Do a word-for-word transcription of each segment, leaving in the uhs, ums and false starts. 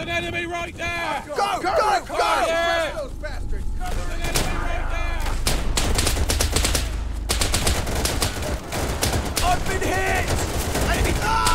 an enemy right there! Go, go, go! go, go, go. Yeah. Arrest those bastards! There's an enemy right there! I've been hit! Let me go!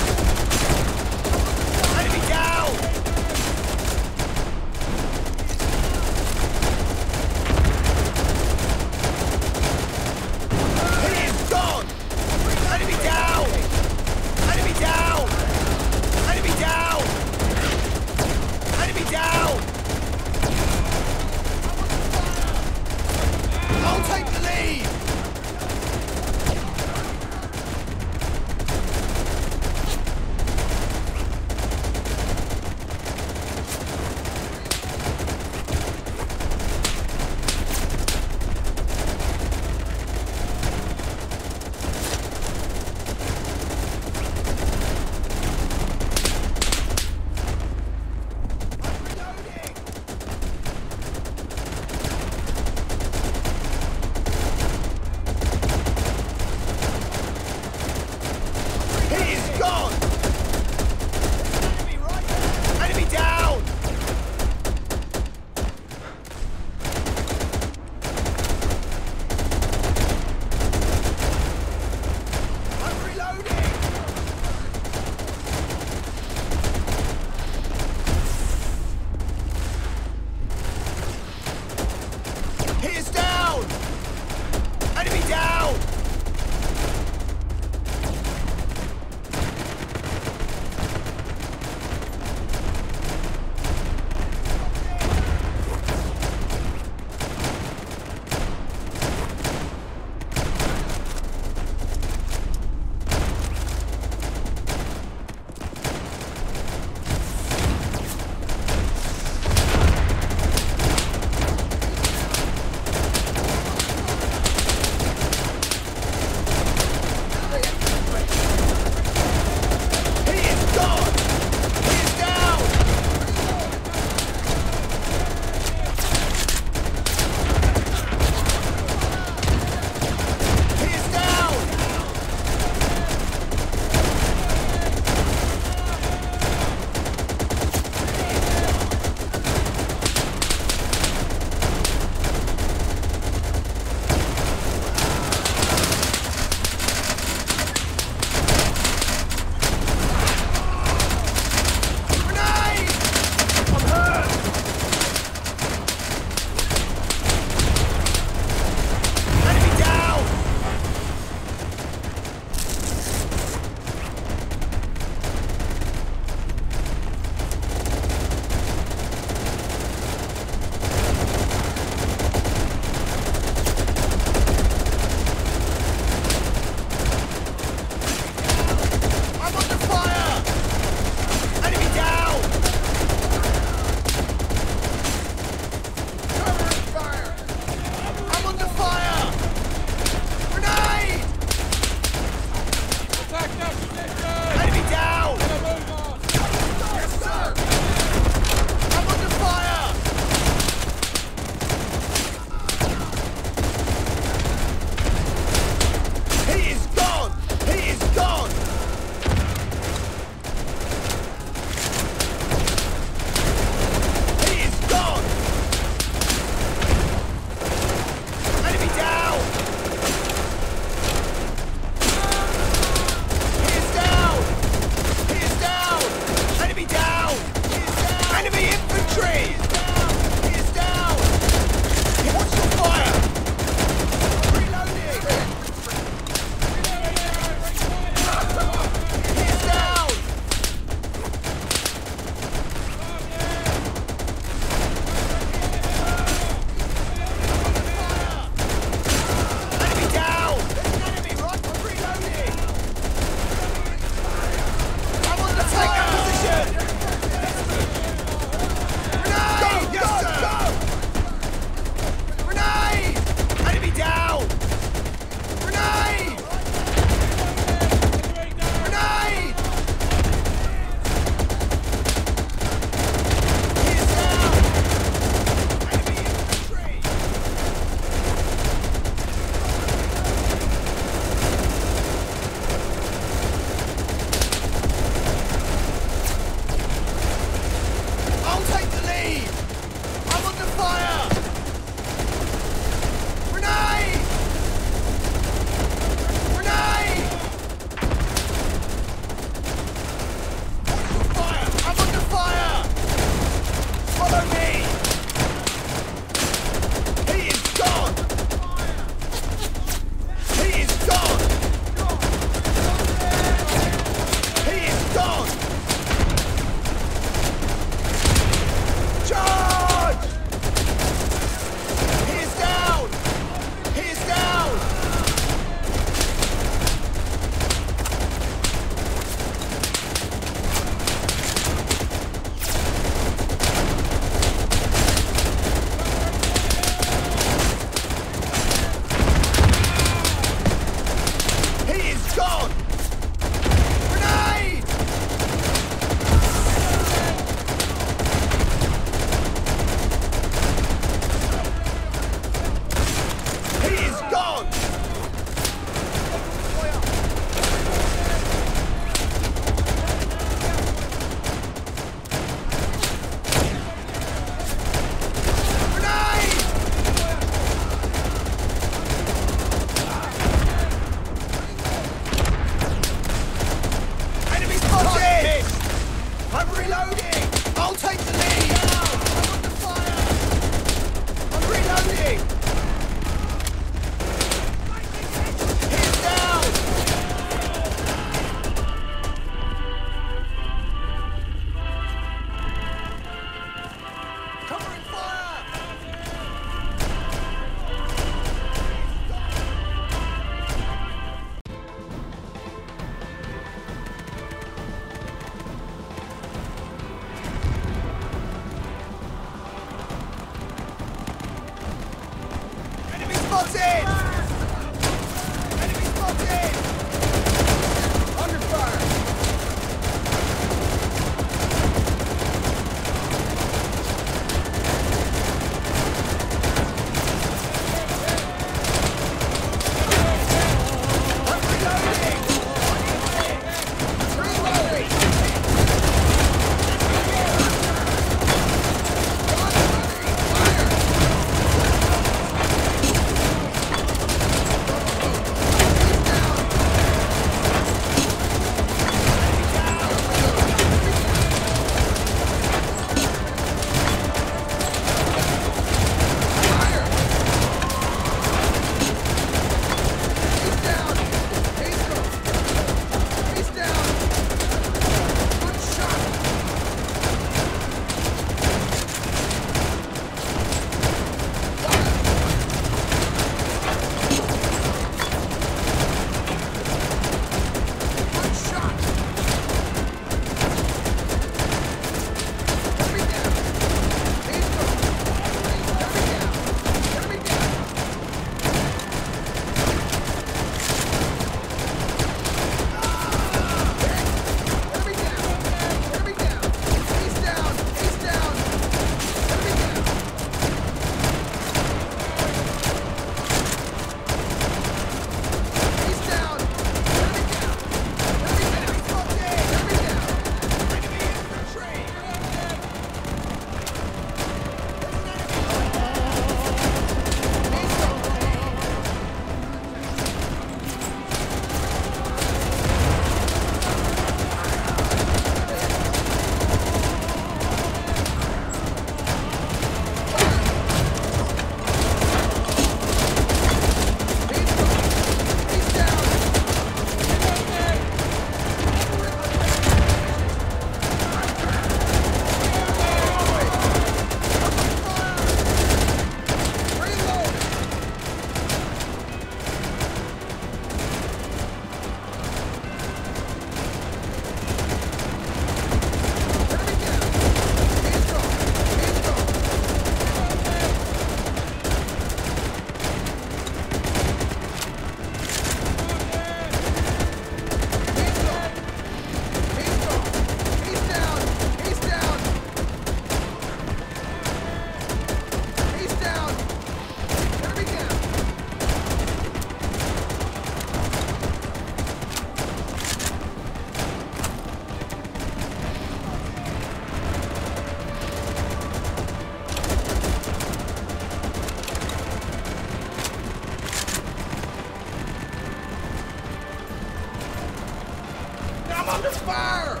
I'm under fire!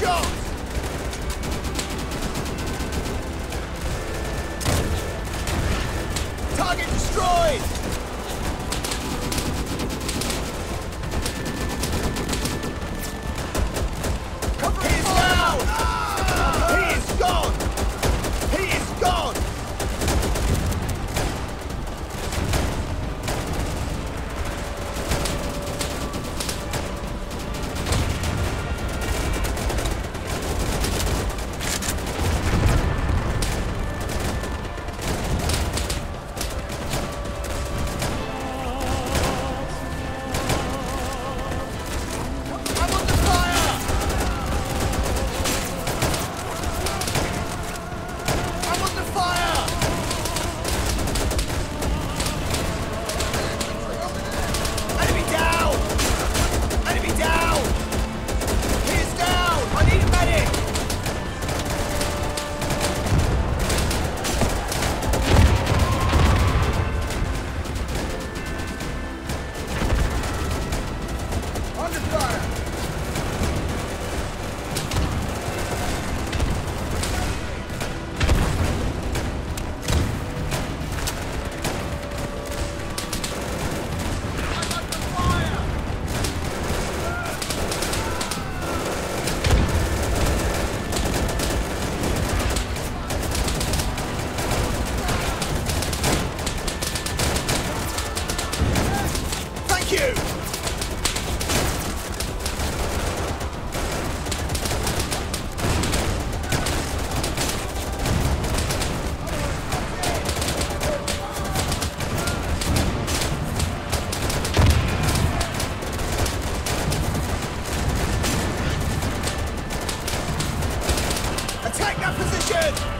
shots! Target destroyed! Cover him now! Ah! He is gone! He is gone! Take that position!